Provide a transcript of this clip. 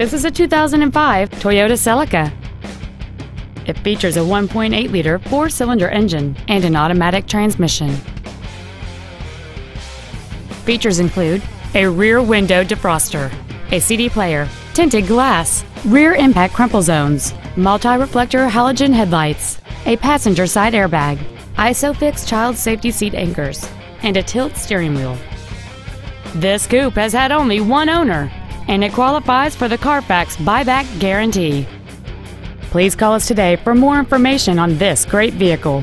This is a 2005 Toyota Celica. It features a 1.8-liter four-cylinder engine and an automatic transmission. Features include a rear window defroster, a CD player, tinted glass, rear impact crumple zones, multi-reflector halogen headlights, a passenger side airbag, ISOFIX child safety seat anchors, and a tilt steering wheel. This coupe has had only one owner, and it qualifies for the Carfax buyback guarantee. Please call us today for more information on this great vehicle.